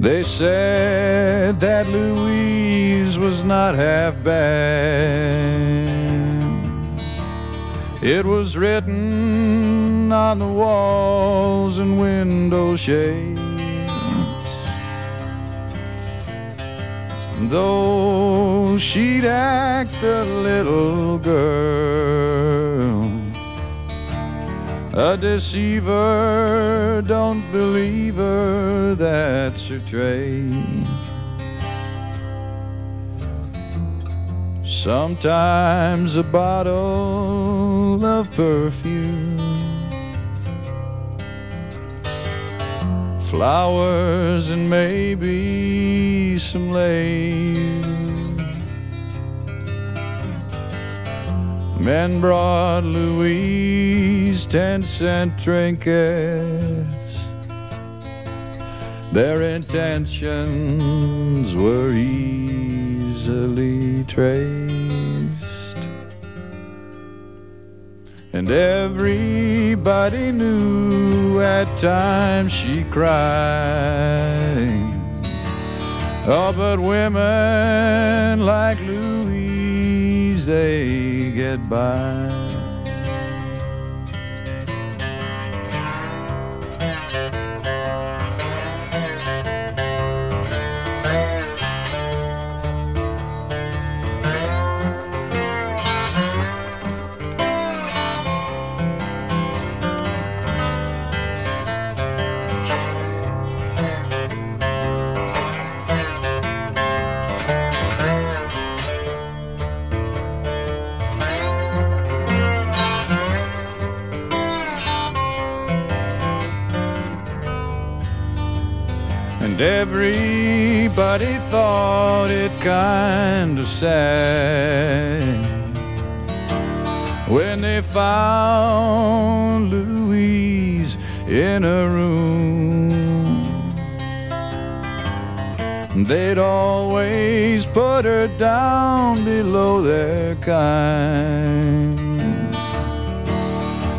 They said that Louise was not half bad. It was written on the walls and window shades. Though she'd act a little girl, a deceiver, don't believe her, that's her trade. Sometimes a bottle of perfume, flowers, and maybe some lace. Men brought Louise 10-cent trinkets. Their intentions were easily traced, and everybody knew at times she cried. Oh, but women like Louise, they get by. And everybody thought it kind of sad when they found Louise in her room. They'd always put her down below their kind.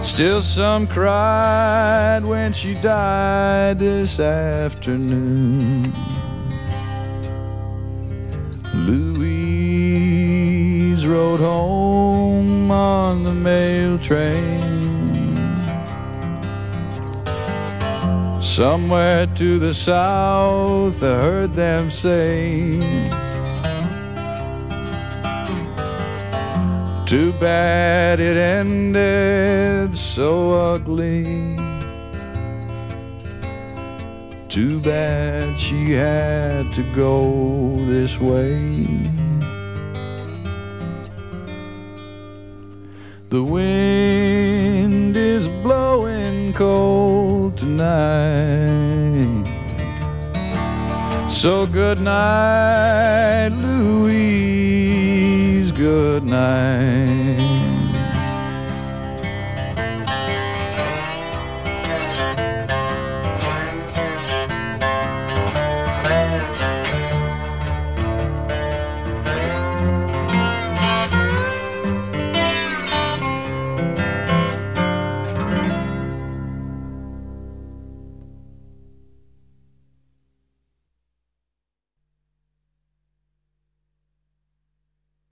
Still some cried when she died this afternoon. Louise rode home on the mail train. Somewhere to the south I heard them say, too bad it ended so ugly. Too bad she had to go this way. The wind is blowing cold tonight, so good night, Louise. Good night.